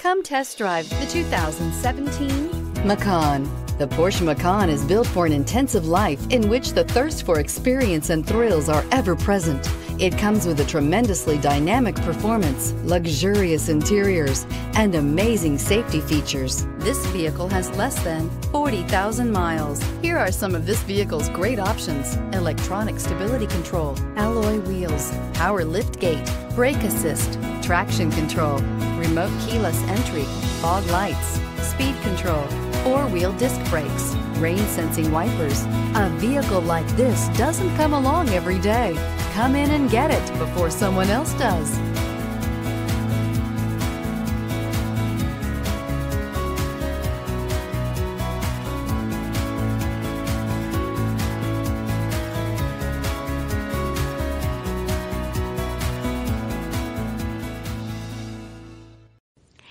Come test drive the 2017 Macan. The Porsche Macan is built for an intensive life in which the thirst for experience and thrills are ever present. It comes with a tremendously dynamic performance, luxurious interiors, and amazing safety features. This vehicle has less than 40,000 miles. Here are some of this vehicle's great options: electronic stability control, alloy wheels, power liftgate, brake assist, traction control, remote keyless entry, fog lights, speed control, four-wheel disc brakes, rain-sensing wipers. A vehicle like this doesn't come along every day. Come in and get it before someone else does.